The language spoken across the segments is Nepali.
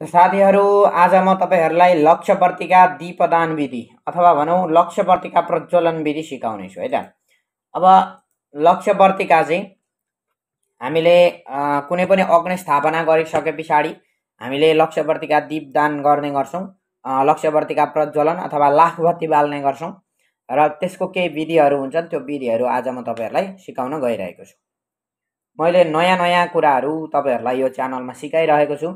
तो साथीहरु आज म तपाईहरुलाई लक्ष्यवर्तिका दीपदान विधि अथवा भनौं लक्ष्यवर्तिका प्रज्वलन विधि सिकाउने छु है त। अब लक्ष्यवर्तिका चाहिँ हामीले कुनै पनि अग्नि स्थापना गरिसके पछाडी हामीले लक्ष्यवर्तिका दीपदान गर्ने गर्छौं, लक्ष्यवर्तिका प्रज्वलन अथवा लाख बत्ती बाल्ने गर्छौं र त्यसको केही विधिहरु हुन्छन्। त्यो विधिहरु आज म तपाईहरुलाई सिकाउन गइरहेको छु। मैले नयाँ नयाँ कुराहरु तपाईहरुलाई यो च्यानलमा सिकाइरहेको छु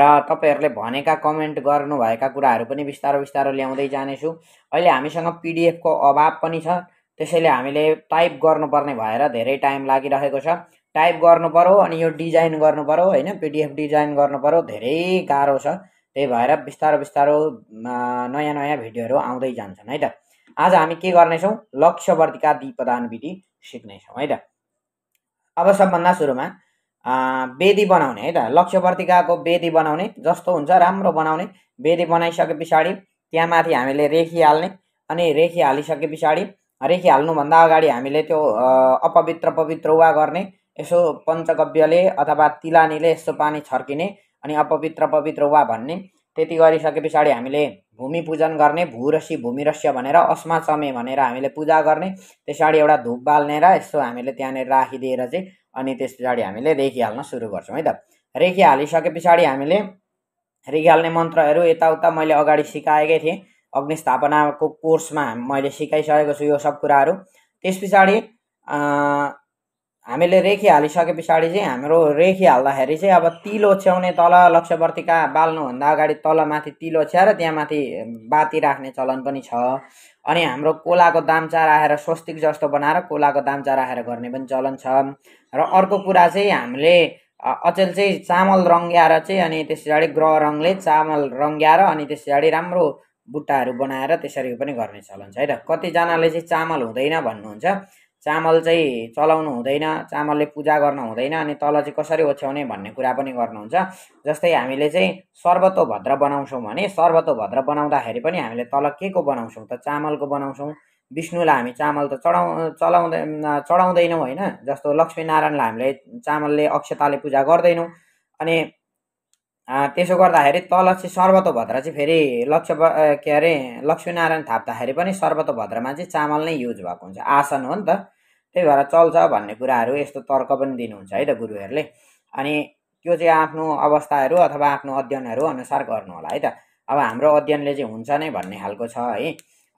र तपाईहरुले भनेका कमेन्ट गर्नु भएका कुराहरु पनि विस्तार विस्तार ल्याउँदै जाने छु। अहिले हामीसँग पीडीएफ को अभाव पनि छ, त्यसैले हामीले टाइप गर्नुपर्ने भएर धेरै टाइम लागिरहेको छ। टाइप गर्नुपर्यो अनि यो डिजाइन गर्नुपर्यो हैन, पीडीएफ डिजाइन गर्नुपर्यो, धेरै गाह्रो छ। त्यही भएर विस्तार विस्तार नयाँ नयाँ भिडियोहरु आउँदै जान्छन् है त। आज हामी के गर्ने छौं, लक्ष्यवर्तिका दीपदान विधि सिक्ने छौं है त। अब सबभन्दा सुरुमा बेदी बनाउने है त। लक्ष्यवर्तिकाको बेदी बनाउने जस्तो हुन्छ राम्रो बनाउने। बेदी बनाइसके पछाडी त्यहाँमाथि हामीले रेखी हाल्ने अनि रेखी हालिसके पछाडी रेखी हाल्नुभन्दा अगाडि हामीले त्यो अपवित्र पवित्र वा गर्ने, यसो पञ्चगव्यले अथवा तिलानीले यसो पानी छर्किने अनि अपवित्र पवित्र वा भन्ने। त्यति गरिसके पछाडी हामीले भूमि पूजन गर्ने, भूरसी भूमिरस्य भनेर अस्मा चमे भनेर हामीले पूजा गर्ने। त्यसपछि एउटा धूप बाल्ने र यसो हामीले त्यहाँनेर राखिदिएर चाहिँ अनि त्यस पछाडी हामीले रेखी हाल्न सुरु गर्छौं है त। रेखी हालिसके पछाडी हामीले रेखी हाल्ने मन्त्रहरू यताउता मैले अगाडि सिकाएकै थिएँ, अग्निस्थापनाको कोर्समा मैले सिकाइसकेको छु यो सब कुराहरू। त्यस पछाडी हामीले रेखी हालिसके पछाडी चाहिँ हाम्रो रेखी हाल्दाखेरि चाहिँ अब तिल ओछ्याउने, तल लक्ष्यवर्तिका बाल्नुभन्दा अगाडि तलमाथि तिल ओछ्याएर त्यहाँमाथि बाती राख्ने चलन पनि छ। अनि हाम्रो कोलाको दाम्चा राखेर स्वस्तिक जस्तो बनाएर कोलाको दाम्चा राखेर गर्ने पनि चलन छ। र अर्को कुरा चाहिँ हामीले अचेल चाहिँ चामल रङ्ग्याएर चाहिँ अनि त्यस पछाडी ग्रह रङले चामल रङ्ग्याएर अनि त्यस पछाडी राम्रो बुट्टाहरू बनाएर त्यसरी पनि गर्ने चलन छ है त। कतिजनाले चाहिँ चामल हुँदैन भन्नुहुन्छ, चामल चाहिँ चलाउनु हुँदैन, चामलले पूजा गर्न हुँदैन अनि तल चाहिँ कसरी ओछ्याउने भन्ने कुरा पनि गर्नुहुन्छ। जस्तै हामीले चाहिँ सर्वतोभद्र बनाउँछौं भने सर्वतोभद्र बनाउँदाखेरि पनि हामीले तल के को बनाउँछौं त, चामलको बनाउँछौं। विष्णुलाई हामी चामल त चढाउँदैनौँ होइन, जस्तो लक्ष्मीनारायणलाई हामीले चामलले अक्षताले पूजा गर्दैनौँ। अनि त्यसो गर्दाखेरि तल चाहिँ सर्वतोभद्र चाहिँ फेरि लक्ष्मीनारायण थाप्दाखेरि पनि सर्वतोभद्रमा चाहिँ चामल नै युज भएको हुन्छ, आसन हो नि त। त्यही भएर चल्छ भन्ने कुराहरू यस्तो तर्क पनि दिनुहुन्छ है त गुरुहरूले। अनि त्यो चाहिँ आफ्नो अवस्थाहरू अथवा आफ्नो अध्ययनहरू अनुसार गर्नु होला है त। अब हाम्रो अध्ययनले चाहिँ हुन्छ नै भन्ने खालको छ है,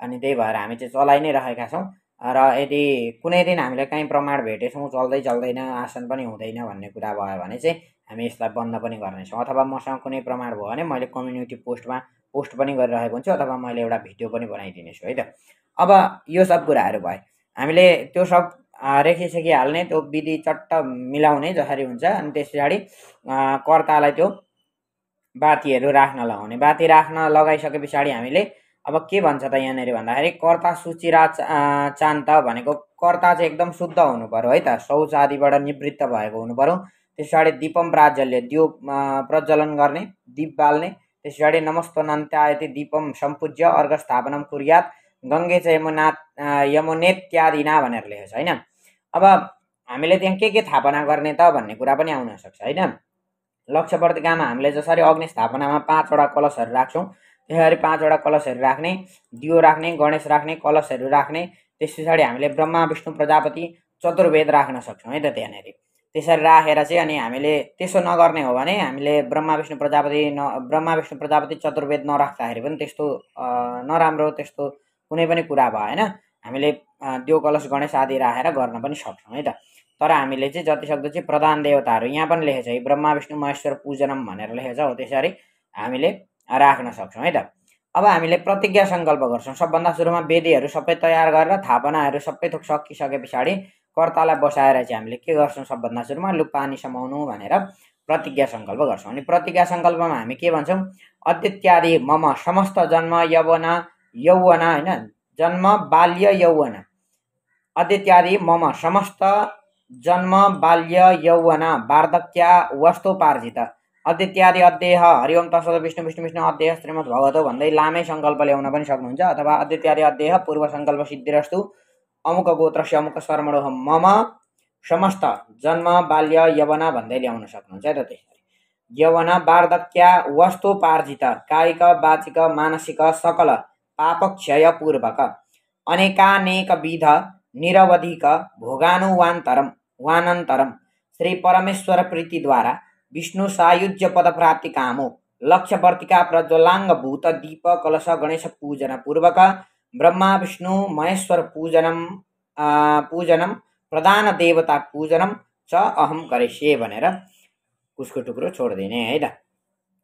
अनि त्यही भएर हामी चाहिँ चलाइ नै रहेका छौँ। र यदि कुनै दिन हामीले कहीँ प्रमाण भेटेछौँ चल्दै चल्दैन, आसन पनि हुँदैन भन्ने कुरा भयो भने चाहिँ हामी यसलाई बन्द पनि गर्नेछौँ, अथवा मसँग कुनै प्रमाण भयो भने मैले कम्युनिटी पोस्टमा पोस्ट पनि गरिरहेको हुन्छु अथवा मैले एउटा भिडियो पनि बनाइदिनेछु है त। अब यो सब कुराहरू भयो, हामीले त्यो सब रेखीसेखी हाल्ने, त्यो विधि चट्ट मिलाउने जसरी हुन्छ। अनि त्यस पछाडि कर्तालाई त्यो बातीहरू राख्न लगाउने। बाती राख्न लगाइसके पछाडि हामीले अब के भन्छ त यहाँनिर भन्दाखेरि कर्ता शुचिरा चान्त भनेको कर्ता चाहिँ एकदम शुद्ध हुनुपर्यो है त, शौच आदिबाट निवृत्त भएको हुनुपर्यो। त्यस पछाडि दीपम प्राज्वल्य, दीप प्रज्वलन गर्ने, दीप बाल्ने। त्यस पछाडि नमस्ते नन्त्यायति दीपम सम्पूज्य अर्घ स्थापनम कुर्यात् गङ्गे च यमुनेत्यादिना भनेर लेखेको छ हैन। अब हामीले त्यहाँ के थापना गर्ने त भन्ने कुरा पनि आउन सक्छ हैन। लक्ष्यवर्तिकामा हामीले जसरी अग्नि स्थापनामा 5 वटा कलशहरू राख्छौँ, त्यसरी 5 वटा कलशहरू राख्ने, दियो राख्ने, गणेश राख्ने, कलशहरू राख्ने। त्यस पछाडि हामीले ब्रह्मा विष्णु प्रजापति चतुर्वेद राख्न सक्छौँ है त त्यहाँनेरि। त्यसरी राखेर चाहिँ अनि हामीले त्यसो नगर्ने हो भने हामीले ब्रह्मा विष्णु प्रजापति चतुर्वेद नराख्दाखेरि पनि त्यस्तो नराम्रो त्यस्तो कुनै पनि कुरा भएन, हामीले दियो कलश गणेश आदि राखेर गर्न पनि सक्छौँ है त। तर हामीले चाहिँ जतिसक्दो चाहिँ प्रधान देवताहरू यहाँ पनि लेखेको छ है, ब्रह्मा विष्णु महेश्वर पूजनम भनेर लेखेको छ, हो त्यसरी हामीले राख्न सक्छौँ है त। अब हामीले प्रतिज्ञा संकल्प गर्छौँ। सबभन्दा सुरुमा वेदीहरू सबै तयार गरेर थापनाहरू सबै थोक सकिसके पछाडि कर्तालाई बसाएर चाहिँ हामीले के गर्छौँ, सबभन्दा सुरुमा लु पानी समाउनु भनेर प्रतिज्ञा संकल्प गर्छौँ। अनि प्रतिज्ञा संकल्पमा हामी के भन्छौँ, अद्वित्यादि मम समस्त जन्म यौवन हैन, जन्म बाल्य यौवन, अद्वित्यादि मम समस्त जन्म बाल्य यौवन वार्धक्य वस्तुपार्जित अद्वित्यादि अध्येह हरिओम तत्सत् विष्णु विष्णु विष्णु अध्येह श्रीमद् भगवतो भन्दै लामै संकल्प ल्याउन पनि सक्नुहुन्छ, अथवा अद्वित्यादि अध्येह पूर्व संकल्प सिद्धिरस्तु अमुक गोत्रस्य अमुक स्वर्मणोहम मम समस्त जन्म बाल्य यवना भन्दै ल्याउन सक्नुहुन्छ है त। त्यसरी यवन वार्धक्या वस्तुपार्जित कायिक वाचिक मानसिक सकल पापक्षय पूर्वक अनेकानेक विध निरवधिक भोगानुवान्तरम वानन्तरम श्री परमेश्वर प्रीति द्वारा विष्णु सायुज्य पद प्राप्ति कामो लक्ष्यवर्तिका प्रज्वलांग भूत दीप कलश गणेश पूजन पूर्वक ब्रह्मा विष्णु महेश्वर पूजनम प्रधान देवता पूजनम च अहम करिष्ये भनेर उसको टुक्रो छोड़ दिने है त।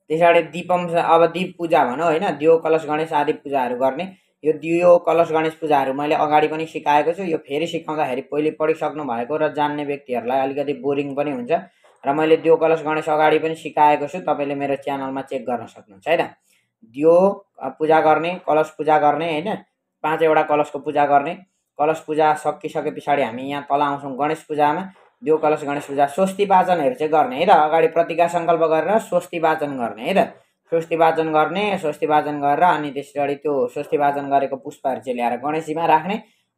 त्यसैले दीपम अब दीप पूजा भनौं हैन, दियो कलश गणेश आदि पूजाहरु गर्ने। यो दियो कलश गणेश पूजाहरु मैले अगाडि पनि सिकाएको छु, यो फेरि सिकाउँदाखेरि पहिले पढिसक्नु भएको र जान्ने व्यक्तिहरुलाई अलिकति बोरिङ पनि हुन्छ र मैले दियो कलश गणेश अगाडि पनि सिकाएको छु, तपाईले मेरो च्यानलमा चेक गर्न सक्नुहुन्छ है त। दियो पूजा गर्ने, कलश पूजा गर्ने हैन, पाँचवटा कलशको पूजा गर्ने। कलश पूजा सकिसके पछाडी हामी यहाँ तल आउँछौं गणेश पूजामा। यो कलश गणेश पूजा स्वस्ति वाचनहरु चाहिँ गर्ने है त, अगाडि प्रतिज्ञा संकल्प गरेर स्वस्ति वाचन गर्ने है त। स्वस्ति वाचन गरेर अनि त्यसपछि त्यो स्वस्ति वाचन गरेको पुष्पहरु चाहिँ ल्याएर गणेशजीमा राख्ने।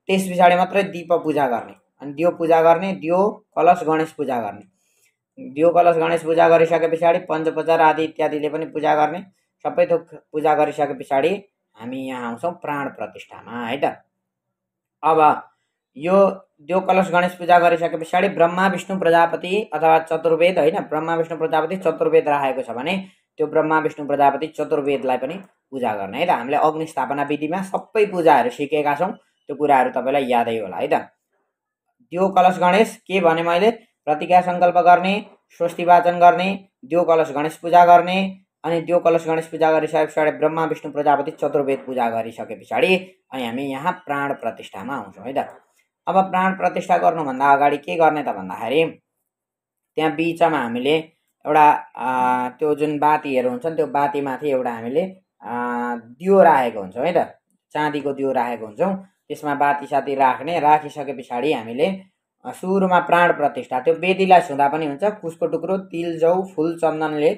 त्यस पछाडी मात्रै दीप पूजा गर्ने अनि दियो पूजा गर्ने, दियो कलश गणेश पूजा गर्ने। दियो कलश गणेश पूजा गरिसके पछाडी पञ्चोपचार आदि इत्यादिले पनि पूजा गर्ने। सबै थोक पूजा गरिसके पछाडी हामी यहाँ आउँछौं प्राण प्रतिष्ठामा है त। अब यो दियो कलश गणेश पूजा गरिसके पछाडि ब्रह्मा विष्णु प्रजापति अथवा चतुर्वेद हैन, ब्रह्मा विष्णु प्रजापति चतुर्वेद राखेको छ भने त्यो ब्रह्मा विष्णु प्रजापति चतुर्वेदलाई पनि पूजा गर्ने है त। हामीले अग्नि स्थापना विधिमा सबै पूजाहरु सिकेका छौं, त्यो कुराहरु तपाईलाई यादै होला है त। दियो कलश गणेश के भने मैले प्रतिज्ञा संकल्प गर्ने, स्वस्ति वाचन गर्ने, दियो कलश गणेश पूजा गर्ने अनि दियो कलश गणेश पूजा गरिसके पछाडि ब्रह्मा विष्णु प्रजापति चतुर्वेद पूजा गरिसके पछाडि अनि हामी यहाँ प्राण प्रतिष्ठामा आउँछौं है त। अब प्राण प्रतिष्ठा गर्नुभन्दा अगाडि के गर्ने त भन्दाखेरि त्यहाँ बीचमा हामीले एउटा त्यो जुन बातीहरु हुन्छन् त्यो बातीमाथि एउटा हामीले दियो राखेको हुन्छौं है त, चाँदीको दियो राखेको हुन्छौं। त्यसमा बाती साथी राख्ने, राखिसके पछाडी हामीले सुरुमा प्राण प्रतिष्ठा त्यो बेदीलाई छुँदा पनि हुन्छ, कुशको टुक्रो तिल जौ फूल चन्दनले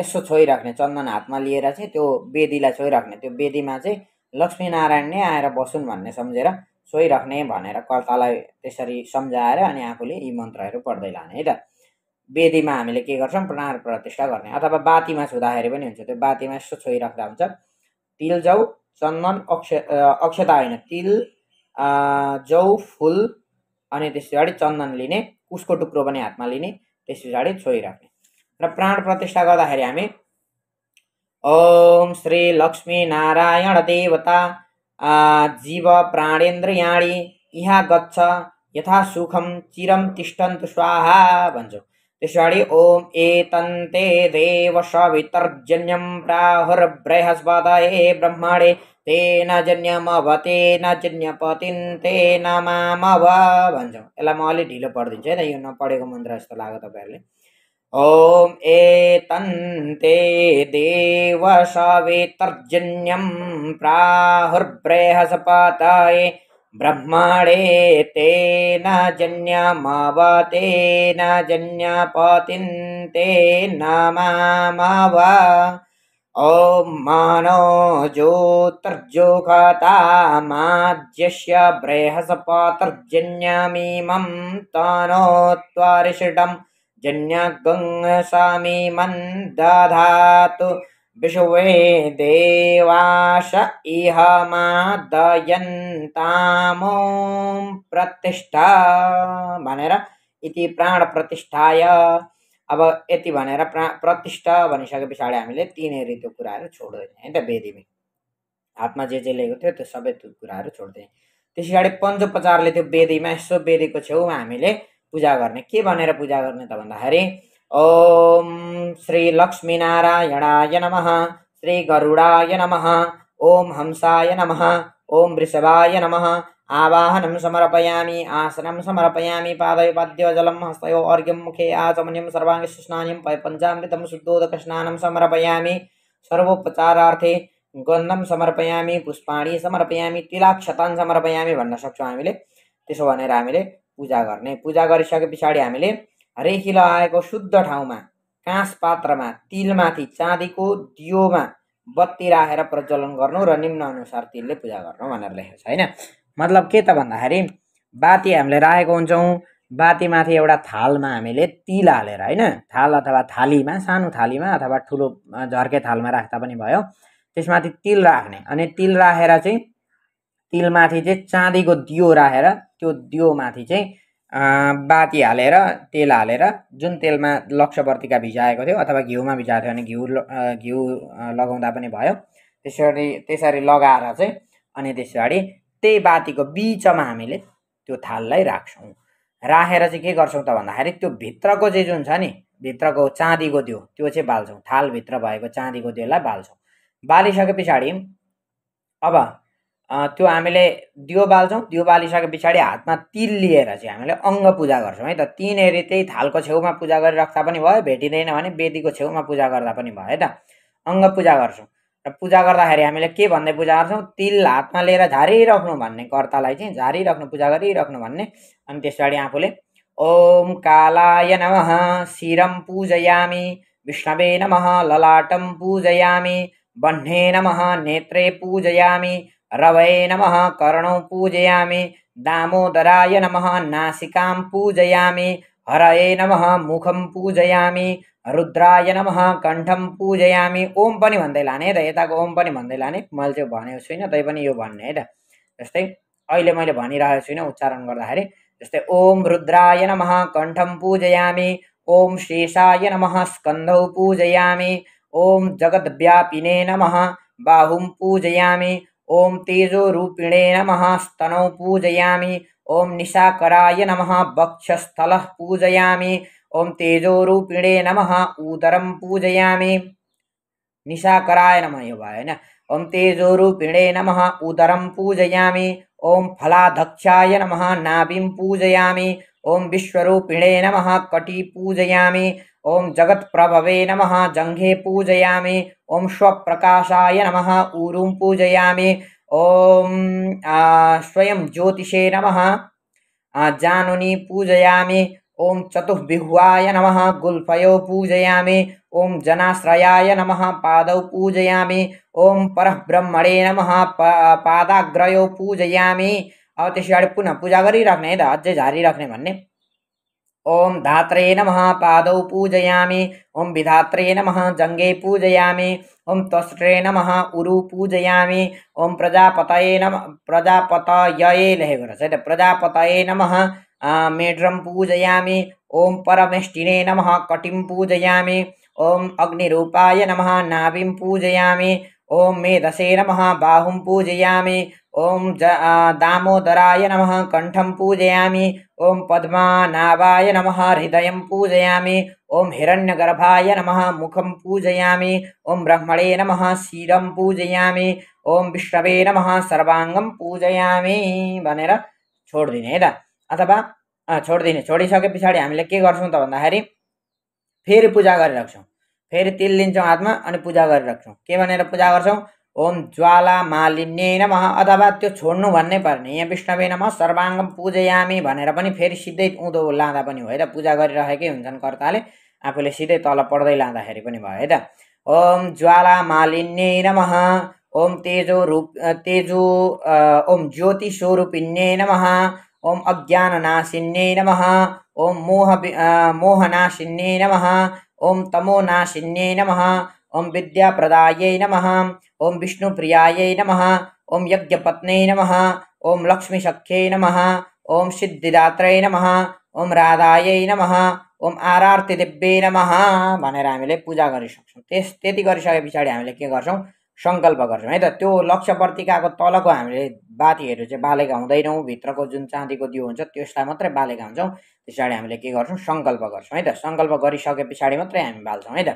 यसो छोइराख्ने, चन्दन हातमा लिएर चाहिँ त्यो बेदीलाई छोइराख्ने। त्यो बेदीमा चाहिँ लक्ष्मी नारायण नै आएर बसुन् भन्ने सम्झेर छोइराख्ने भनेर कर्तालाई त्यसरी सम्झाएर अनि आफूले यी मन्त्रहरू पढ्दै लाने है त। वेदीमा हामीले के गर्छौं प्राण प्रतिष्ठा गर्ने अथवा बातीमा छुँदाखेरि पनि हुन्छ, त्यो बातीमा यसो छोइराख्दा हुन्छ। तिल जौ चन्दन अक्षता हैन, तिल जौ फूल अनि त्यसपछि चन्दन लिने, कुशको टुक्रो पनि हातमा लिने, त्यसपछि छोइराख्ने। र प्राण प्रतिष्ठा गर्दाखेरि हामी ओम श्री लक्ष्मी नारायण देवता जीव प्राणेन्द्रियाणी इहा गच्छ यथा सुखम चिरम तिष्ठन्तु स्वाहा भन्छौँ। त्यसपछि ओम एतन्ते देव सवितर्जन्यम प्राहुर्बृहस्पतये ब्रह्मणे तेन जन्यमवतेन जन्यपतिं तेन मामव भन्छौँ। यसलाई म अलि ढिलो पढ्दिन्छु है त, यो नपढेको मन्त्र जस्तो लाग्यो तपाईहरुले। ओम एतन्ते देव सवितर्जन्यम प्राहुर्बृहस्पतये ब्रह्मणे तेन जन्यमवतेन जन्यपतिं तेन मामव। ओम मनो ज्योतिर्जुषतामाज्यस्य बृहस्पतिर्जन्यमिमं तनोत्वरिषडं जन्यगंसामी मन्दधातु विश्वे देवाश इह मादयन्तामो प्रतिष्ठा भनेर इति प्राण प्रतिष्ठाय। अब यति भनेर प्रतिष्ठा भनिसके पछाडि हामीले तीनहरु त्यो कुराहरु छोड्दैनौं है त। वेदीमा हातमा जे जे लिएको थियो त्यो सबै त्यो कुराहरु छोड्दैनौं। त्यसपछि पञ्चोपचारले त्यो वेदीमा यसो वेदीको छेउमा हामीले पूजा गर्ने। के भनेर पूजा गर्ने त भन्दाखेरि ओम श्री लक्ष्मी नारायणाय नमः, श्री गरुडाय नमः, ओम हंसाय नमः, ओम वृषभाय नमः। आवाहनं समर्पयामि, आसनं समर्पयामि, पादयो पाद्यो जलम हस्तयो अर्घ्यं मुखे आचमनीयं सर्वांग स्नानं पञ्चामृतं शुद्धोदक स्नानं समर्पयामि। सर्वोपचारार्थे गन्धं समर्पयामि, पुष्पाणि समर्पयामि, तिलाक्षतान् समर्पयामि भन्न सक्छौं हामीले। त्यसो भनेर हामीले पूजा गर्ने। पूजा गरिसके पछाडी हामीले रेखी लगाएको शुद्ध ठाउँमा काँस पात्रमा तिलमाथि चाँदीको दियोमा बत्ती राखेर प्रज्वलन गर्नु र निम्न अनुसार तिलले पूजा गर्नु भनेर लेखेको छ हैन। मतलब के त भन्दाखेरि बाती हामीले राखेको हुन्छौँ, बातीमाथि एउटा थालमा हामीले तिल हालेर हैन थाल अथवा थालीमा सानो थालीमा अथवा ठूलो झर्के थालमा राख्दा पनि भयो त्यसमाथि तिल राख्ने अनि तिल राखेर चाहिँ तिलमाथि चाहिँ चाँदीको दियो राखेर त्यो दियोमाथि चाहिँ बाती हालेर तेल हालेर जुन तेलमा लक्षवर्तिका भिजाएको थियो अथवा घिउमा भिजाएको थियो अनि घिउ लगाउँदा पनि भयो त्यसरी लगाएर चाहिँ अनि त्यसपछि त्यही बातीको बीचमा हामीले त्यो थाललाई राख्छौं राखेर चाहिँ के गर्छौं त भन्दाखेरि त्यो भित्रको चाहिँ जुन छ नि भित्रको चाँदीको दियो त्यो चाहिँ बाल्छौं थाल भित्र भएको चाँदीको दियोलाई बाल्छौं बालिसकेपछि अब त्यो हामीले दियो बाल्छौं दियो बालिसकेपछि हातमा तिल लिएर चाहिँ हामीले अंग पूजा गर्छौं है त तीन हेरी त्यही थालको छेउमा पूजा गरि राख्दा पनि भयो भेटिदैन भने बेदीको छेउमा पूजा गर्दा पनि भयो है त अंग पूजा गर्छौं र पूजा गर्दाखेरि हामीले के भन्दै पूजा गर्छौं तिल हातमा लिएर झारिराख्नु भन्ने कर्तालाई चाहिँ झारिराख्नु पूजा गरिराख्नु भन्ने अनि त्यसपछि आफूले ओम कालाय नमः शिरं पूजयामि विष्णवे नमः ललाटं पूजयामि बन्धे नमः नेत्रे पूजयामि रवये नमः कर्णौ पूजयामि दामोदराय नमः नासिकां पूजयामि हरये नमः मुखं पूजयामि रुद्राय नमः कण्ठं पूजयामि ओम पनि भन्दै लाने र यताको ओम पनि भन्दै लाने मैले चाहिँ भनेको छैन तै पनि यो भन्ने है त जस्तै अहिले मैले भनिरहेको छैन उच्चारण गर्दाखेरि जस्तै ओम रुद्राय नमः कण्ठं पूजयामि ओम शेषाय नमः स्कन्धौ पूजयामि ओम जगद्व्यापिने नमः बाहुं पूजयामि ओम तेजोरूपिणे नमः स्तनौ पूजयामि ओम निशाकराय नमः वक्षस्थलः पूजयामि ओम तेजोरूपिणे नमः उदरं पूजयामि निशाकराय नमः यो भयो हैन ओम तेजोरूपिणे नमः उदरं पूजयामि ओम फलाधक्षाय नमः नाभिं पूजयामि ओम विश्वरूपिणे नमः कटी पूजयामि ओम जगत्प्रभवे नमः जंघे पूजयामि ओम स्वप्रकाशाय नमः ऊरुं पूजयामि ओम स्वयं ज्योतिषे नमः जानुनी पूजयामि ओम चतुर्विहुवाय नमः गुल्फयो पूजयामि ओम जनाश्रयाय नमः पादौ पूजयामि ओम परब्रह्मणे नमः पादाग्रयो पूजयामि अब त्यसरी पुनः पूजा गरिराख्ने है त अझै झारिराख्ने भन्ने ओम धात्रे नमः पादौ पूजयामि ओम विधात्रे नमः जंगे पूजयामि ओम त्वष्ट्रे नमः उरु पूजयामि ओम प्रजापतये नमः प्रजापतये लेखेको रहेछ है त प्रजापतये नमः मेढ्रं पूजयामि ओम परमेष्टिने नमः कटिं पूजयामि ओम अग्निरूपाय नमः नाभिं पूजयामि ओम मेधसे नमः बाहुं पूजयामि ओम दामोदराय नमः कंठं पूजयामि ओम पद्मनाभाय नमः हृदयं पूजयामि ओम हिरण्यगर्भाय नमः मुखं पूजयामि ओम ब्रह्मणे नमः शिरं पूजयामि ओम विष्णवे नमः सर्वांगं पूजयामि भनेर छोड्दिने है त अथवा छोड्दिने छोडिसकेपछि हामीले के गर्छौं त भन्दाखेरि फेरि पूजा गरिराख्छौं फेरि तिल लिन्छौं हातमा अनि पूजा गरिराख्छौं के भनेर पूजा गर्छौं ओम ज्वाला मालिन्ये नमः अथवा त्यो छोड्नु भन्नै पर्ने यहाँ विष्णवे नमः सर्वांगं पूजयामि भनेर पनि फेरि सिधै उँधो लाँदा पनि हो है त पूजा गरिरहेकै हुन्छन् कर्ताले आफूले सिधै तल पढ्दै लाँदाखेरि पनि भयो है त ओम ज्वाला मालिन्ये नमः ओम ओम ज्योति स्वरूपिन्ये नमः ओम अज्ञाननाशिन्ये नमः ओम मोहनाशिन्ये नमः ओम तमोनाशिन्ये नमः ओम विद्याप्रदायै नमः ओम विष्णुप्रियायै नमः ओम यज्ञपत्न्यै नमः ओम लक्ष्मीसख्यै नमः ओम सिद्धिदात्रै नमः ओम राधायै नमः ओम आरार्तिदिव्यै नमः भनेर हामीले पूजा गरिसक्छौं त्यति गरिसकेपछि हामीले के गर्छौं संकल्प गर्छौं है त त्यो लक्षवर्तिकाको तलको हामीले बातीहरु चाहिँ बालेका हुँदैनौं भित्रको जुन चाँदीको दियो हुन्छ त्यसलाई मात्रै बालेका हुन्छौं त्यसैले हामीले के गर्छौं संकल्प गर्छौं है त संकल्प गरिसकेपछि मात्रै हामी बाल्छौं है त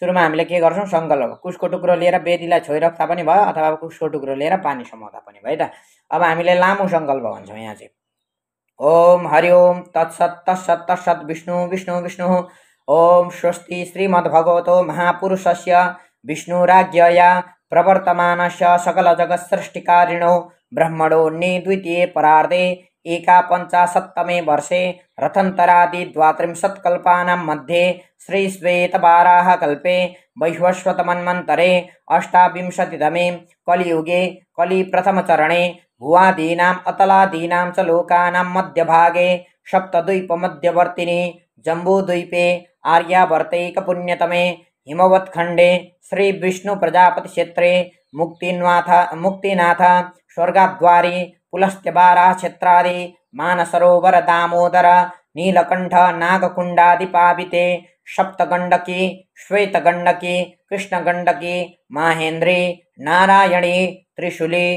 सुरुमा हामीले के गर्छौं संकल्प कुशको टुक्रो लिएर बेदीलाई छोइराख्दा पनि भयो अथवा कुशको टुक्रो लिएर पानी समाउँदा पनि भयो है त अब हामीले लामो संकल्प भन्छौं यहाँ चाहिँ ओम हरि ओम तत्सत् तत्सत् विष्णु विष्णु विष्णु ओम स्वस्ति श्रीमद्भगवतो महापुरुषस्य विष्णुराज्ञया प्रवर्तमानस्य सकलजगत्सृष्टिकारिणो ब्रह्मणो द्वितीये परार्धे एकापञ्चाशत्तमे वर्षे रथन्तरादि द्वात्रिंशत्कल्पानां मध्ये श्री श्वेतवाराहकल्पे वैवस्वतमन्वन्तरे अष्टाविंशतितमे कलियुगे कलिप्रथमचरणे भुवादीनां अतलादीनां च लोकानां मध्यभागे सप्तद्वीपमध्यवर्तिनि जम्बूद्वीपे आर्यावर्तैकपुण्यतमे हिमवत्खण्डे श्रीविष्णुप्रजापतिक्षेत्रे मुक्तिनाथ स्वर्गद्वारे पुलस्त्यबारा क्षेत्रादि मानसरोवर दामोदर नीलकंठ नागकुंडादि पाविते सप्तगंडकी श्वेतगंडकी कृष्णगंडकी महेन्द्री नारायणी त्रिशूली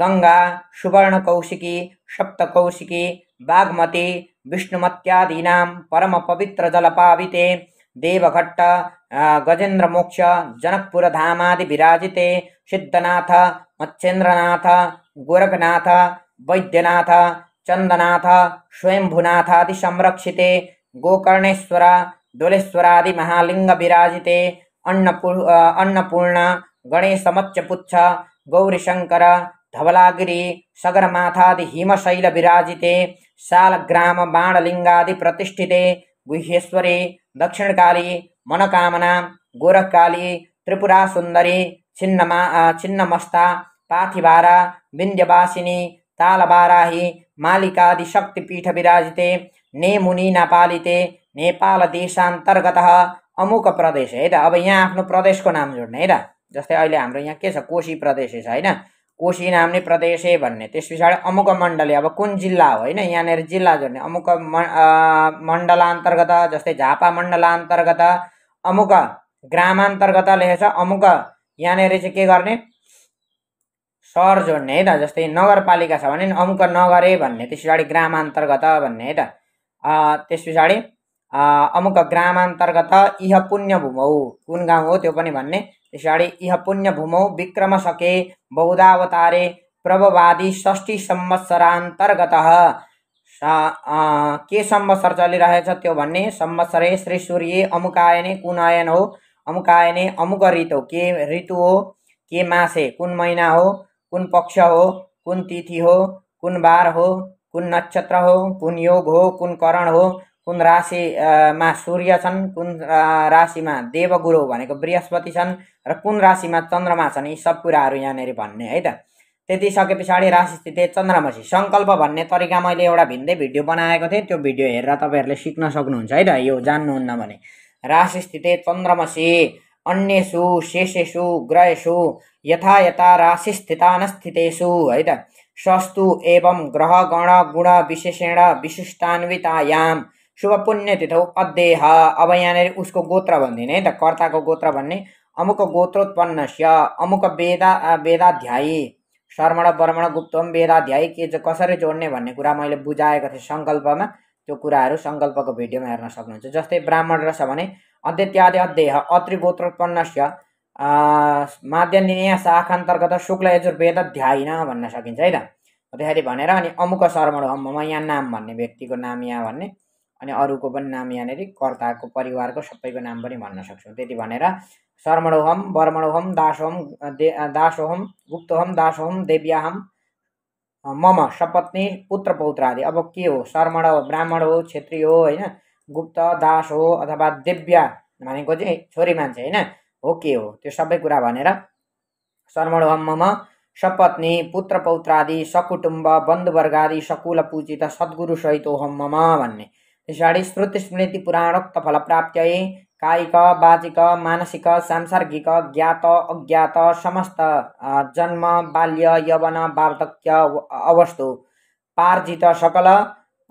गंगा सुवर्णकौशिकी सप्तकौशिकी बागमती विष्णुमत्यादीना परम पवित्र जल पाविते देवघट्ट गजेन्द्र मोक्ष जनकपुर धामादि विराजिते सिद्धनाथ मच्छेन्द्रनाथ गोरखनाथ वैद्यनाथ चंदनाथ स्वयंभुनाथादि संरक्षिते गोकर्णेश्वर दोलेश्वरादि महालिंग विराजिते अन्नपूर्ण गणेशमच्चपुच्छ गौरीशंकर धवलागिरी सगरमाथादि हिमशैल विराजिते शालग्राम बाणलिंगादि प्रतिष्ठिते गुह्येश्वरी दक्षिणकाली मनोकामना गोरखकाली त्रिपुरा सुंदरी छिन्नमस्ता पाथिवारा विंध्यवासिनी तालबाराही मालिकादि शक्तिपीठ विराजिते नेमुनि नापालिते नेपाल देशान्तर्गत अमुक प्रदेश है। अब यहाँ आफ्नो प्रदेश को नाम जोड्ने है। जस्तै अहिले हाम्रो यहाँ के कोशी प्रदेश है, कोशी नामने प्रदेश भन्ने, त्यस पछाडी अमुक मण्डल अब कुन जिल्ला हो हैन, यहाँ जिल्ला जोड्ने अमुक मण्डल अन्तर्गत जस्तै झापा मण्डल अन्तर्गत अमुक ग्राम अन्तर्गत लेखेछ, अमुक यहाँ के गर्ने शहर जोड्ने है। जस्तै नगरपालिका छ भने अमुक नगरे भन्ने, त्यस पछाडी ग्राम अन्तर्गत भन्ने है। त्यस पछाडी अमुक ग्राम अन्तर्गत इह पुण्य भूमौ, कुन गाउँ हो त्यो पनि भन्ने, त्यस पछाडी इह पुण्य भूमौ विक्रम सके बहुधावतारे प्रभवादी षष्ठी संवत्सरान्तर्गत के संवत्सर चलिरहेछ त्यो भन्ने, संवत्सरे श्री सूर्य अमुकायने, कुन आयन हो अमुकायने, अमुक ऋतु के ऋतु हो, के मासे कुन महीना हो, कुन पक्ष हो, कुन तिथि हो, कुन बार हो, कुन नक्षत्र हो, कुन योग हो, कुन करण हो, कुन राशि मा सूर्य छन्, कुन राशि मा देवगुरु भनेको बृहस्पति छन् र कुन राशि मा चन्द्रमा छन्, यी सब कुराहरु यहाँ भन्ने है। त्यति सके पछाडी राशिस्थिति चन्द्रमसी संकल्प भन्ने तरिका मैले एउटा भिन्दै भिडियो बनाएको थिएँ, त्यो भिडियो हेरेर तपाईहरुले सिक्न सक्नुहुन्छ है। यो जान्नुहुन्न भने राशिस्थिति चन्द्रमसी अन्येषु शेषेषु ग्रहेषु यथा यथा राशिस्थितानस्थितेषु है। सस्तु एवं ग्रह गण गुण विशेषण विशिष्टान्वितायाम शुभ पुण्य तिथौ अद्देह। अब यहाँ उसको गोत्र भन्दिने है, कर्ता को गोत्र भन्ने, अमुक गोत्रोत्पन्नस्य अमुक वेदाध्यायी शर्मण ब्रह्मण गुप्तम वेदाध्यायी के कसरी जोड्ने भन्ने कुरा मैले बुझाएको थिएँ संकल्पमा, त्यो कुराहरू संकल्पको भिडियोमा हेर्न सक्नुहुन्छ। जस्तै ब्राह्मण रहेछ भने अद्यत्यादि अद्देह अत्रि गोत्रोत्पन्नस्य माध्यनिय शाखा अन्तर्गत शुक्ल यजुर्वेद अध्यायिन भन्न सकिन्छ है। त्यसरी भनेर अनि अमुक शर्मण म यहाँ नाम भन्ने व्यक्तिको नाम यहाँ भन्ने, अनि अरूको पनि नाम यहाँ कर्ताको परिवारको सबैको नाम पनि भन्न सक्छौँ। त्यति भनेर शर्मणोहम वर्मणोहम दासोहम गुप्तोहम दासोहम देव्याहम मम सपत्नी पुत्र पौत्र आदि। अब के हो, शर्मण हो, ब्राह्मण हो, क्षेत्रीय हो हैन, गुप्त दास हो अथवा देव्या भनेको चाहिँ छोरी मान्छे हैन हो, के हो त्यो सबै कुरा भनेर शर्मणोहम मम सपत्नी पुत्र पौत्रादि सकुटुम्ब बन्धुवर्गादि सकुल पूजित सद्गुरु सहितोहम मम भन्ने। त्यसरी श्रुति स्मृति पुराणोक्त फल प्राप्त्यै कायिक वाचिक मानसिक सांसार्गिक ज्ञात अज्ञात समस्त जन्म बाल्य यवन वार्धक्य अवस्थो पार्जित सकल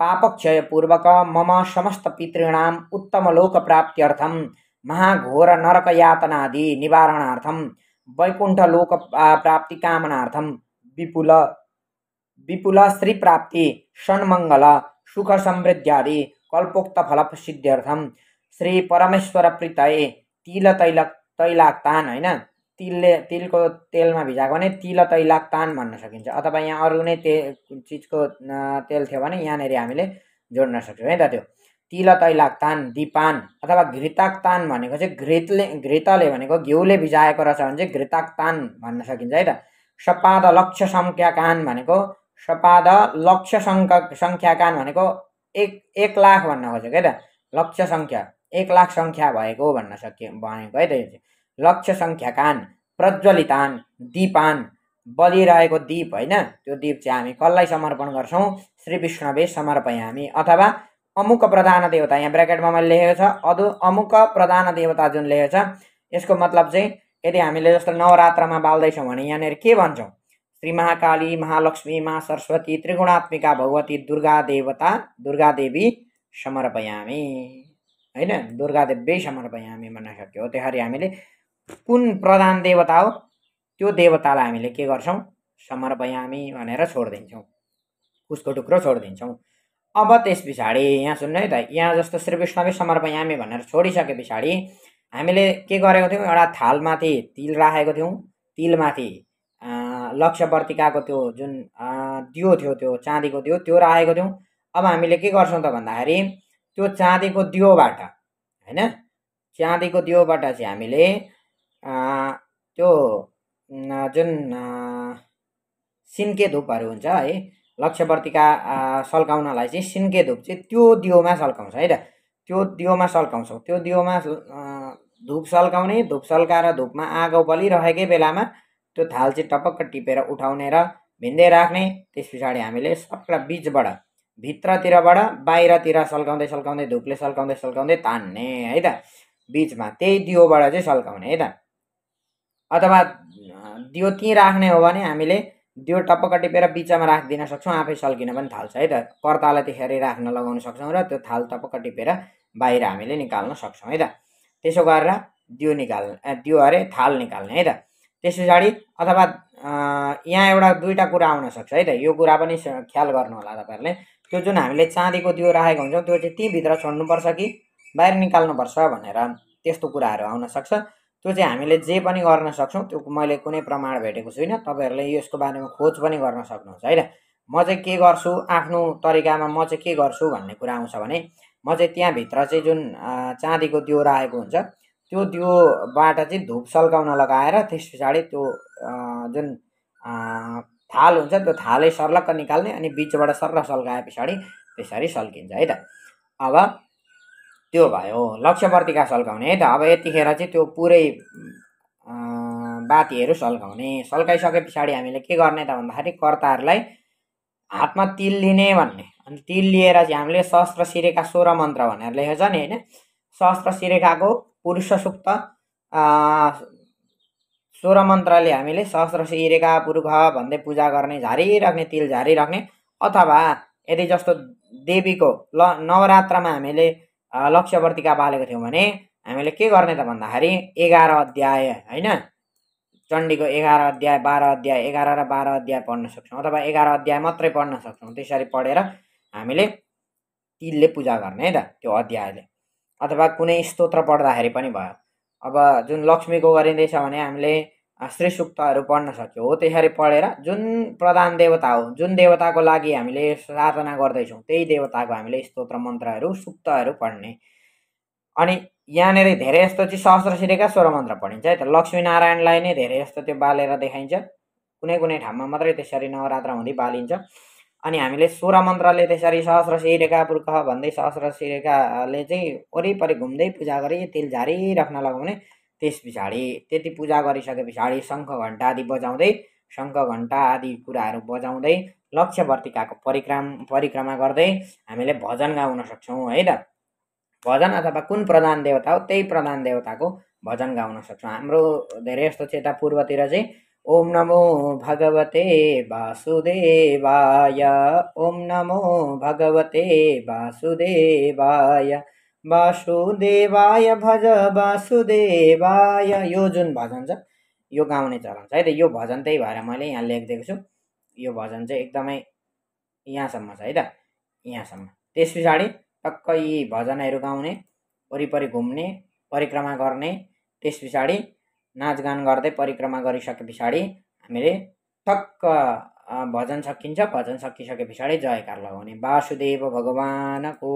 पापक्षय पूर्वक मम समस्त पितृणाम उत्तम लोक प्राप्त्यर्थम महाघोर नरक यातनादि निवारणार्थम वैकुण्ठ लोक प्राप्ति कामनार्थम विपुल श्री प्राप्ति षण्मंगल सुख समृद्ध्यादि कल्पोक्त फल सिद्ध्यर्थम श्री परमेश्वर प्रीतये तिल तैल तैलाक्तान हैन, तिलले तिलको तेलमा भिजाएको भने तिल तैलाक्तान भन्न सकिन्छ, अथवा यहाँ अरू नै चीजको तेल थियो भने यहाँ हामीले जोड्न सक्छौँ है। त्यो तिल तैलाक्तान दीपान अथवा घृताक्तान भनेको चाहिँ घृतले भनेको घिउले भिजाएको रहेछ भने चाहिँ घृताक्तान भन्न सकिन्छ है। सपाद लक्ष्य संख्याकान भनेको एक लाख भन्न खोजेको है। लक्ष्य संख्या 1 लाख संख्या भएको भन्न सकियो भनेको है। लक्ष्य संख्याकान प्रज्वलितान दीपान बलिरहेको दीप हैन, त्यो दीप चाहिँ हामी कसलाई समर्पण गर्छौं, श्री विष्णवे समर्पयामी अथवा अमुक प्रधान देवता, यहाँ ब्राकेट में मैं लेखेको अदु अमुक प्रधान देवता जुन लेखेको इसको मतलब चाहिँ यदि हामीले जस्तो नवरात्र में बाल्दैछौं भने यहाँ के भन्छौं श्री महाकाली महालक्ष्मी महासरस्वती त्रिगुणात्मिका भगवती दुर्गा देवता दुर्गा देवी समर्पयामी हैन दुर्गा देवी समर्पयामी भन्न सक्यो। त्यसरी हामीले कुन प्रधान देवता हो त्यो देवतालाई हामीले के गर्छौं समर्पयामी भनेर छोड दिन्छौं, उसको टुक्रो छोड दिन्छौं। अब त्यस पछाडी यहाँ सुन्नु है त, यहाँ जस्तो श्री विष्णुले समर्पयामी भनेर छोडिसके पछाडी हामीले के गरेको थियौँ एउटा थालमाथि तिल राखेको थियौँ, तिलमाथि लक्षवर्तिकाको त्यो जुन दियो थियो त्यो चाँदीको दियो त्यो राखेको थियौँ। अब हामीले के गर्छौँ त भन्दाखेरि त्यो चाँदीको दियोबाट हैन चाँदीको दियोबाट चाहिँ हामीले त्यो जुन सिन्के धूपहरू हुन्छ है लक्षवर्तिका सल्काउनलाई चाहिँ सिन्के धूप चाहिँ त्यो दियोमा सल्काउँछ है त, त्यो दियोमा सल्काउँछौँ। त्यो दियोमा धूप सल्काउने, धूप सल्काएर धूपमा आगो बलिरहेकै बेलामा त्यो थाल चाहिँ टपक्क टिपेर उठाउने र भिन्दै राख्ने। त्यस पछाडि हामीले सबका बीचबाट भित्रतिरबाट बाहिरतिर सल्काउँदै सल्काउँदै धूपले सल्काउँदै सल्काउँदै तान्ने है त, बीचमा त्यही दियोबाट चाहिँ सल्काउने है त। अथवा दियो त्यहीँ राख्ने हो भने हामीले दियो टपक्क टिपेर बिचमा राखिदिन सक्छौँ, आफै सल्किन पनि थाल्छ है त, पर्तालाई त्यसरी राख्न लगाउन सक्छौँ र त्यो थाल टपक्क टिपेर बाहिर हामीले निकाल्न सक्छौँ है त। त्यसो गरेर दियो निकाल्ने दियो अरे थाल निकाल्ने है त। त्यस पछाडि अथवा यहाँ एउटा दुईवटा कुरा आउन सक्छ है त, यो कुरा पनि ख्याल गर्नु होला तपाईँहरूले। त्यो जुन हामीले चाँदीको दियो राखेको हुन्छौँ त्यो चाहिँ त्यहीँभित्र छोड्नुपर्छ कि बाहिर निकाल्नुपर्छ भनेर त्यस्तो कुराहरू आउन सक्छ। त्यो चाहिँ हामीले जे पनि गर्न सक्छौँ, त्यो मैले कुनै प्रमाण भेटेको छुइनँ, तपाईँहरूले यसको बारेमा खोज पनि गर्न सक्नुहुन्छ है त। म चाहिँ के गर्छु आफ्नो तरिकामा, म चाहिँ के गर्छु भन्ने कुरा आउँछ भने म चाहिँ त्यहाँभित्र चाहिँ जुन चाँदीको दियो राखेको हुन्छ त्यो दियोबाट चाहिँ धुप सल्काउन लगाएर त्यस पछाडि त्यो जुन थाल हुन्छ त्यो थालै सर्लक्क निकाल्ने अनि बिचबाट सर्र सल्काए पछाडि त्यसरी सल्किन्छ है त। अब त्यो भयो लक्ष्यवर्तिका सल्काउने है त। अब यतिखेर चाहिँ त्यो पुरै बातीहरू सल्काउने, सल्काइसके पछाडि हामीले के गर्ने त भन्दाखेरि कर्ताहरूलाई हातमा तिल लिने भन्ने, अनि तिल लिएर चाहिँ हामीले सहस्त्र सिरेका 16 मन्त्र भनेर लेखेको छ नि हैन। सहस्त्र सिरेकाको पुरुष सुक्त 16 मन्त्रले हामीले सहस्त्र सिरेका पुरुष भन्दै पूजा गर्ने, झारिराख्ने तिल झारिराख्ने। अथवा यदि जस्तो देवीको नवरात्रमा हामीले लक्ष्यवर्तिका बालेको थियौँ भने हामीले के गर्ने त भन्दाखेरि 11 अध्याय हैन चण्डीको 11 अध्याय 12 अध्याय 11 र 12 अध्याय पढ्न सक्छौँ अथवा 11 अध्याय मात्रै पढ्न सक्छौँ। त्यसरी पढेर हामीले तिलले पूजा गर्ने है त त्यो अध्यायले। अथवा कुनै स्तोत्र पढ्दाखेरि पनि भयो, अब जुन लक्ष्मीको गरिँदैछ भने हामीले श्री सूक्तहरू पढ्न सक्यौँ। हो त्यसरी पढेर जुन प्रधान देवता हो, जुन देवताको लागि हामीले साधना गर्दैछौँ त्यही देवताको हामीले स्तोत्र मन्त्रहरू सूक्तहरू पढ्ने। अनि यहाँनिर धेरै जस्तो चाहिँ सहस्त्र सिरेका 16 मन्त्र पढिन्छ है त। लक्ष्मीनारायणलाई नै धेरै जस्तो त्यो बालेर देखाइन्छ, कुनै कुनै ठाउँमा मात्रै त्यसरी नवरात्र हुँदै बालिन्छ। अनि हामीले 16 मन्त्रले त्यसरी सहस्त्र सिरेका पुर्ख भन्दै सहस्त्र सिरेकाले चाहिँ वरिपरि घुम्दै पूजा गरी तिल झारिराख्न लगाउने। त्यस पछाडि त्यति पूजा गरिसके पछाडि शङ्ख घण्टा आदि बजाउँदै, शङ्ख घण्टा आदि कुराहरू बजाउँदै लक्ष्यवर्तिकाको परिक्रमा गर्दै हामीले भजन गाउन सक्छौँ है त। भजन अथवा कुन प्रधान देवता हो त्यही प्रधान देवताको भजन गाउन सक्छौँ। हाम्रो धेरै जस्तो चाहिँ यता पूर्वतिर चाहिँ ओम नमो भगवते वासुदेवाय, ओम नमो भगवते वासुदेवाय, वासुदेवाय भज वासुदेवाय, यो जुन भजन छ यो गाउने चलन छ है त। यो भजन त्यही भएर मैले यहाँ लेखिदिएको छु, यो भजन चाहिँ एकदमै यहाँसम्म छ है त, यहाँसम्म। त्यस पछाडि टक्कै भजनहरू गाउने, वरिपरि घुम्ने, परिक्रमा गर्ने। त्यस पछाडि नाचगान गर्दै परिक्रमा गरिसके पछाडि हामीले टक्क भजन सकिन्छ। भजन सकिसके पछाडि जयकार लगाउने, वासुदेव भगवानको,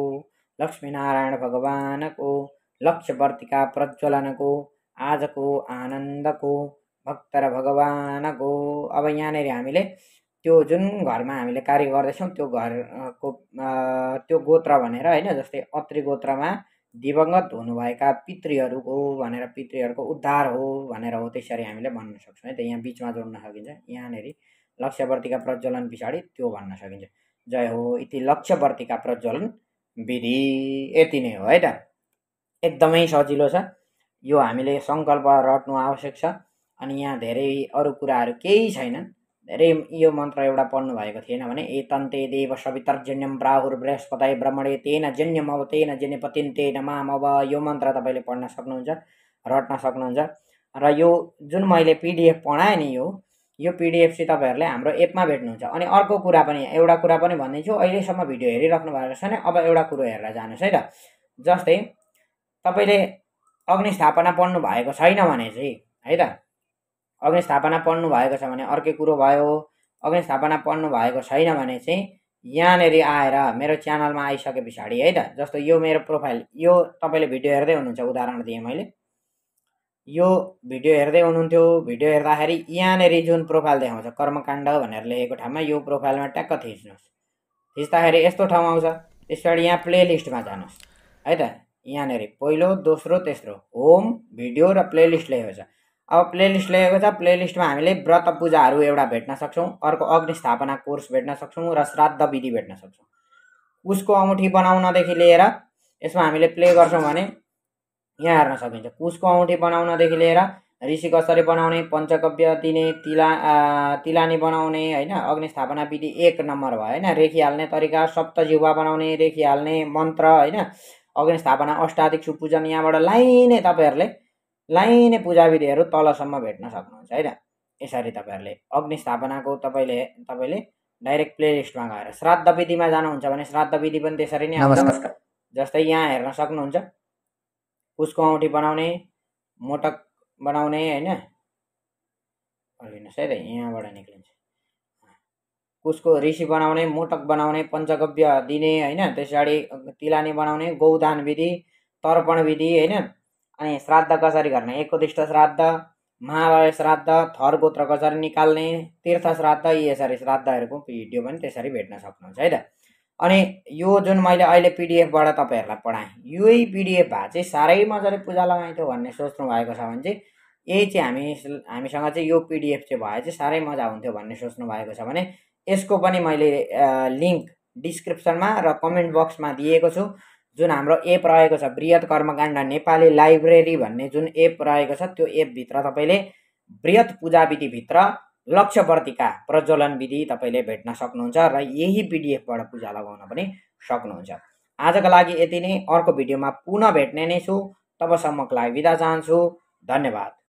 लक्ष्मीनारायण भगवान को, लक्ष्यवर्तिका प्रज्वलन को, आज को आनंद को, भक्तर भगवान को। अब यहाँ हामीले त्यो जुन घर में हमें कार्य गर्दैछौं त्यो घर को त्यो गोत्र भनेर हैन, जस्तै अत्रि गोत्र में दिवंगत हुनुभएका पितृहरुको भनेर पितृहरुको उद्धार हो भनेर हो त्यसरी हामीले भन्न सक्छौं है त। यहाँ बीचमा जोड्न सकिन्छ, यहाँ लक्ष्यवर्तिका प्रज्वलन पछाडी त्यो भन्न सकिन्छ। जय हो इति लक्ष्यवर्तिका प्रज्वलन विधि। यति नै हो है त। एकदमै सजिलो छ यो। हामीले संकल्प रट्नु आवश्यक छ अनि यहाँ धेरै अरु कुराहरु केही छैनन्। धेरै यो मन्त्र एउटा पढ्नु भएको थिएन भने एतन्ते देव सवितर्जन्यम प्राहुर बृहस्पतये ब्रह्मणे तेन जन्यम अवतेन जन्यपतिन्ते नमाम अव। यो मन्त्र तपाईले पढ्न सक्नुहुन्छ, रट्न सक्नुहुन्छ। र यो जुन मैले पीडीएफ पढाए नि यो पीडीएफ चाहिँ तपाईहरुले हाम्रो एपमा भेट्नुहुन्छ। अनि अर्को कुरा पनि, एउटा कुरा पनि भन्दै छु, अहिलेसम्म भिडियो हेरिराख्नु भएको छैन, अब एउटा कुरो हेरेर जानुस् है त। जस्तै तपाईले अग्निस्थापना पढ्नु भएको छैन भने चाहिँ है त, अग्निस्थापना पढ्नु भएको छ भने अर्को कुरो भयो। अग्निस्थापना पढ्नु भएको छैन भने चाहिँ यहाँनेरि आएर मेरो च्यानलमा आइसके पछाडी है त, जस्तो यो मेरो प्रोफाइल, यो तपाईले भिडियो हेर्दै हुनुहुन्छ, उदाहरण दिए मैले, यो भिडियो हेर्दै हुनुहुन्थ्यो। भिडियो हेर्दाखेरि यहाँनेरि जुन प्रोफाइल देखाउँछ कर्मकाण्ड भनेर लेखेको ठाउँमा यो प्रोफाइलमा ट्याक्क थिच्नुहोस्। थिच्दाखेरि यस्तो ठाउँ आउँछ, त्यसपछि यहाँ प्लेलिस्टमा जानुहोस् है त। यहाँनेरि पहिलो, दोस्रो, तेस्रो होम भिडियो र प्लेलिस्ट लेखेको छ। अब प्लेलिस्ट लेखेको छ, प्लेलिस्टमा हामीले व्रत पूजाहरू एउटा भेट्न सक्छौँ, अर्को अग्निस्थापना कोर्स भेट्न सक्छौँ र श्राद्ध विधि भेट्न सक्छौँ। उसको औँठी बनाउनदेखि लिएर यसमा हामीले प्ले गर्छौँ भने यहाँ हेर्न सकिन्छ। कुशको औँठी बनाउनदेखि लिएर ऋषि कसरी बनाउने, पञ्चकव्य दिने, तिलानी बनाउने होइन, अग्निस्थापना विधि 1 नम्बर भयो होइन, रेखी हाल्ने तरिका, सप्तजिह्वा बनाउने, रेखी हाल्ने मन्त्र होइन, अग्निस्थापना अष्टादिक्षु पूजन। यहाँबाट लाइनै तपाईहरुले लाइनै पूजा विधिहरु तलसम्म भेट्न सक्नुहुन्छ है त। यसरी तपाईहरुले अग्निस्थापनाको तपाईले डाइरेक्ट प्लेलिस्टमा गएर श्राद्ध विधिमा जानुहुन्छ भने श्राद्ध विधि पनि त्यसरी नै आउँछ। जस्तै यहाँ हेर्न सक्नुहुन्छ, उसको औँठी बनाउने, मोटक बनाउने होइन, हेर्नुहोस् है त यहाँबाट निक्लिन्छ, उसको ऋषि बनाउने, मोटक बनाउने, पञ्चगव्य दिने होइन, त्यसपछि तिलानी बनाउने, गौदान विधि, तर्पण विधि होइन, अनि श्राद्ध कसरी गर्ने, एकोदिष्ट श्राद्ध, महालय श्राद्ध, थर गोत्र कसरी निकाल्ने, तीर्थ श्राद्ध, यसरी श्राद्धहरूको भिडियो पनि त्यसरी भेट्न सक्नुहुन्छ है त। अनि यो जुन मैले अहिले पीडीएफबाट तपाईहरुलाई पढाएँ, यही पीडीएफ भए चाहिँ साह्रै मजाले पूजा लगाइथ्यो भन्ने सोच्नु भएको छ भने चाहिँ यही चाहिँ हामीसँग चाहिँ यो पीडीएफ चाहिँ भए चाहिँ साह्रै मजा हुन्थ्यो भन्ने सोच्नु भएको छ भने यसको पनि मैले लिंक डिस्क्रिप्सनमा र कमेन्ट बक्समा दिएको छु। जुन हाम्रो एप रहेको छ बृहत् कर्मकाण्ड नेपाली लाइब्रेरी भन्ने जुन एप रहेको छ, त्यो एपभित्र तपाईले बृहत् पूजा विधिभित्र लक्ष्यवर्तिका प्रज्वलन विधि तपाईले भेट्न सक्नुहुन्छ र यही पीडीएफबाट पूजा लगाउन पनि सक्नुहुन्छ। आजका लागि यति नै, अर्को भिडियोमा पुनः भेट्ने नै छु। तबसम्मको लागि बिदा चाहन्छु। धन्यवाद।